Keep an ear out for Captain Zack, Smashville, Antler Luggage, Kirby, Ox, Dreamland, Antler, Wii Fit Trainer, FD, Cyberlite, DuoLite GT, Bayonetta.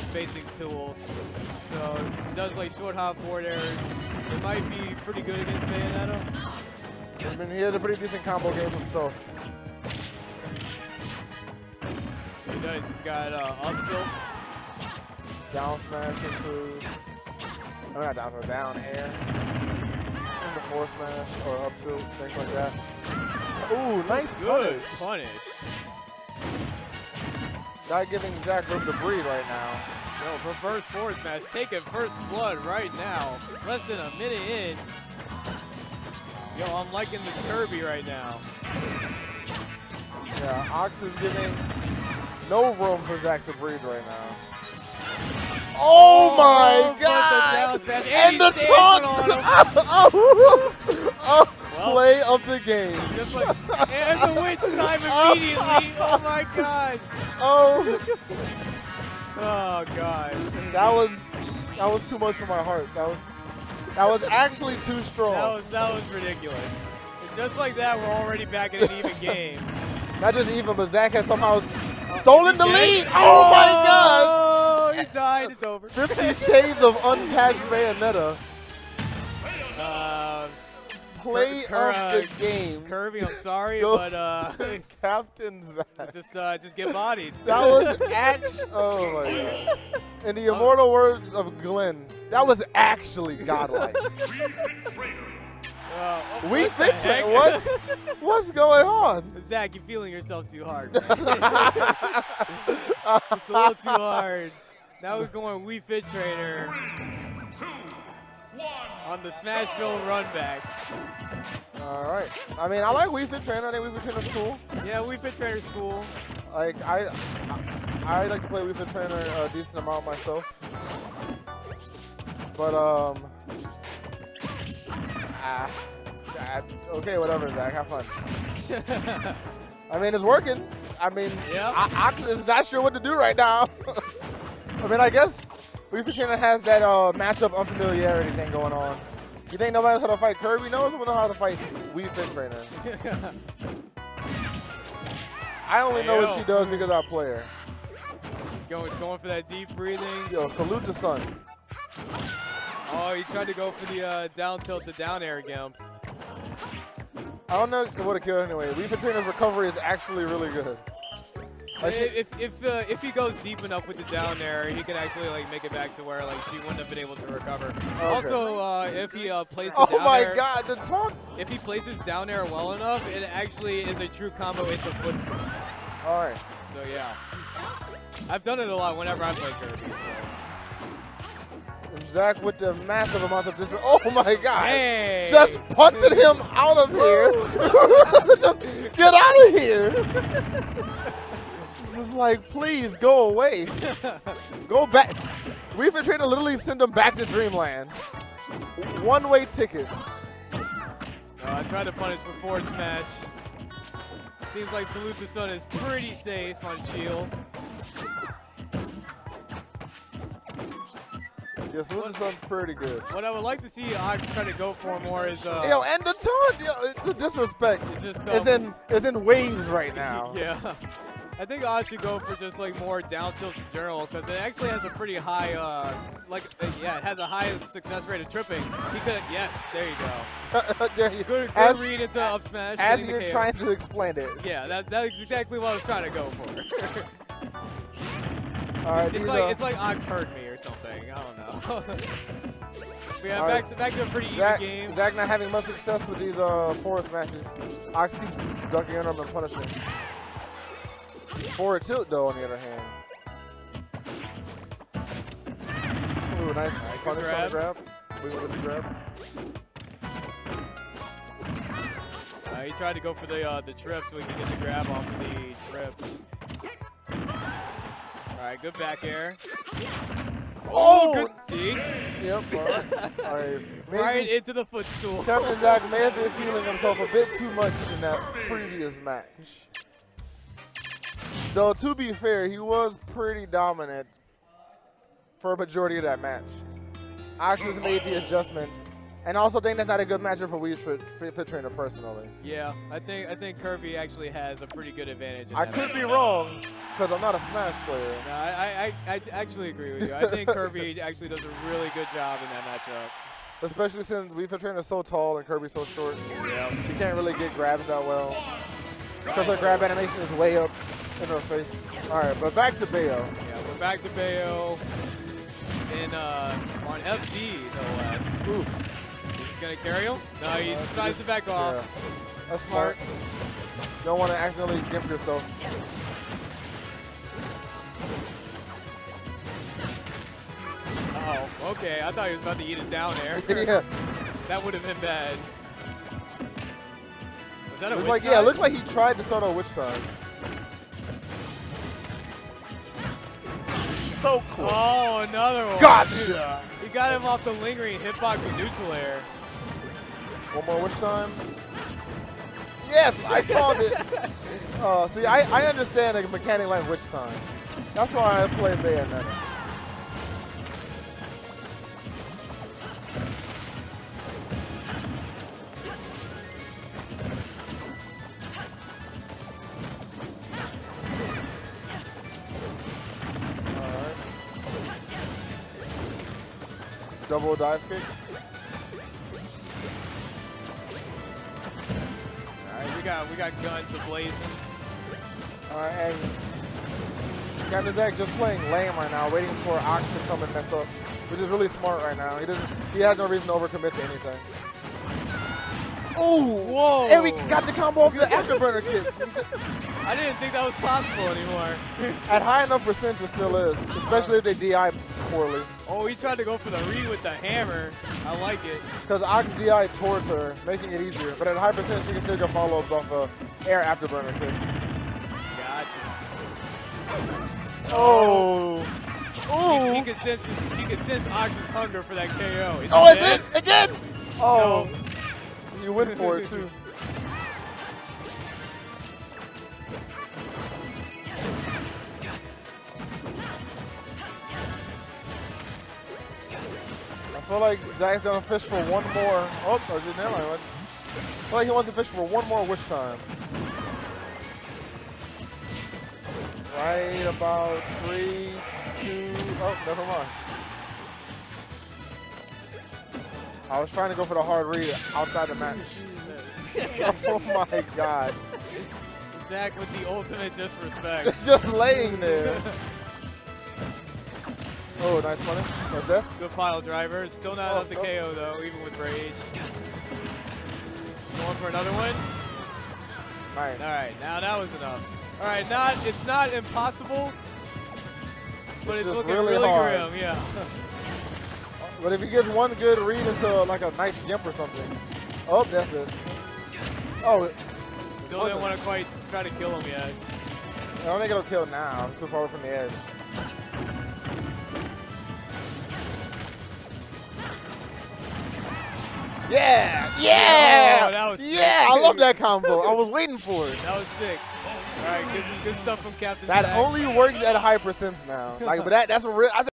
spacing tools, so it does like short hop forward airs. It might be pretty good against Bayonetta. I mean, he has a pretty decent combo game himself. He does. He's got up tilt, down smash into, oh, not down smash, down air, into forward smash or up tilt, things like that. Ooh, nice good punish. Not giving Zack room to breathe right now. No, reverse forward smash, taking first blood right now. Less than a minute in. Yo, I'm liking this Kirby right now. Yeah, Ox is giving no room for Zack to breathe right now. Oh my God! The and the taunt! Well, play of the game. Just like, and the win time immediately. Oh my God! Oh. Oh God. That was too much for my heart. That was actually too strong. That was ridiculous. Just like that, we're already back in an even game. Not just even, but Zack has somehow stolen the lead. Oh my God! He died, it's over. 50 Shades of Untouched Bayonetta. Play of the game. Kirby, I'm sorry, but Captain Zack. Just get bodied. That was actually, oh my God. In the immortal words of Glenn, that was actually godlike. Wii Fit Trainer, what's going on? Zack, you're feeling yourself too hard. Just a little too hard. Now we're going Wii Fit Trainer. 3, 2, 1. On the Smashville run back. All right. I mean, I like Wii Fit Trainer. I think Wii Fit Trainer's cool. Yeah, Wii Fit Trainer's cool. Like I like to play Wii Fit Trainer a decent amount myself. But okay, whatever, Zack. Have fun. I mean, it's working. I mean, yep. I'm not sure what to do right now. I mean, I guess Wii Fit Trainer has that matchup unfamiliarity thing going on. You think nobody knows how to fight Kirby? No one knows how to fight Wii Fit Trainer. I only know what she does because I play her. Going for that deep breathing. Yo, salute the sun. Oh, he's trying to go for the down tilt, the down air again. I don't know if it would have killed anyway. Wii Fit Trainer's recovery is actually really good. Like if he goes deep enough with the down air, he can actually like make it back to where like she wouldn't have been able to recover. Okay. Also, if he plays the down air, God, the taunt! If he places down air well enough, it actually is a true combo into footstool. All right. So yeah, I've done it a lot whenever I play Kirby. So. Zack with the massive amount of distance. Oh my God! Hey. Just punted him out of here. Just get out of here. Just like, please go away. Go back. Wii Fit Trainer literally send them back to Dreamland. One-way ticket. I tried to punish for forward smash. Seems like Salute the Sun is pretty safe on shield. Yeah, Salute the Sun's pretty good. What I would like to see Ox try to go for more is yo, and the taunt. The disrespect is in waves right now. Yeah. I think I should go for just like more down tilts in general because it actually has a pretty high, it has a high success rate of tripping. He could, yes, there you go. There you go. Good read into up smash. As you're trying to explain it. Yeah, that's exactly what I was trying to go for. All right, it's like Ox heard me or something. I don't know. Yeah, back to a pretty even game. Zack not having much success with these forward smashes. Ox keeps ducking under and punishing. Forward tilt, though, on the other hand. Ooh, nice punish on the grab. Wiggle with the grab. He tried to go for the trip so we can get the grab off of the trip. All right, good back air. Oh, good. See? Yep. All right. Right into the footstool. Captain Zack may have been feeling himself a bit too much in that previous match. Though, to be fair, he was pretty dominant for a majority of that match. Ox has made the adjustment And also think that's not a good matchup for Wii Fit Trainer personally. Yeah, I think Kirby actually has a pretty good advantage. I could be wrong because I'm not a Smash player. No, I actually agree with you. I think Kirby actually does a really good job in that matchup. Especially since Wii Fit Trainer is so tall and Kirby's so short. Yeah. She can't really get grabs that well because her grab animation is way up in her face. All right, but back to Bayo. Yeah, we're back to Bayo. And on FD, no less. Oof. Gonna carry him? No, he decides to back off. Yeah. That's smart. Don't want to accidentally gimp yourself. Oh, okay. I thought he was about to eat it down there. Yeah. That would have been bad. Was that a witch time? Yeah, it looked like he tried to start a witch time. So cool. Oh, another one. Gotcha. Dude, he got him off the lingering hitbox of neutral air. One more witch time. Yes, I called it. See, I understand a mechanic like witch time. That's why I play Bayonetta. Double dive kick. Alright, we got guns ablazing. Alright, and Captain Zack just playing lame right now, waiting for Ox to come and mess up, which is really smart right now. He has no reason to overcommit to anything. Oh, whoa! And we got the combo off the afterburner kick. I didn't think that was possible anymore. At high enough percent, it still is, especially if they DI poorly. Oh, he tried to go for the read with the hammer. I like it. Because Ox DI towards her, making it easier. But at high percent, she can still get follow-ups off an air afterburner kick. Gotcha. Oh. Oh. He can sense Ox's hunger for that KO. Is oh, it's it again? Oh. No. You went for it, too. I feel like Zack's gonna fish for one more. Oh, I didn't know I went. I feel like he wants to fish for one more wish time. Right about 3, 2. Oh, never mind. I was trying to go for the hard read outside the match. Oh my god. Zack with the ultimate disrespect. Just laying there. Oh, nice money. Right there. Good pile driver. Still not at the KO though, even with rage. Going for another one. Alright. Alright, now that was enough. Alright, it's not impossible. But it's looking really grim, yeah. But if he gets one good read into like a nice jump or something. Oh, that's it. Oh. Still didn't want to quite try to kill him yet. I don't think it'll kill now. I'm too far from the edge. Yeah! Yeah! Oh, that was sick. Yeah! I love that combo. I was waiting for it. That was sick. All right, good stuff from Captain Zack. That only works at high percents now. Like, but that's a real.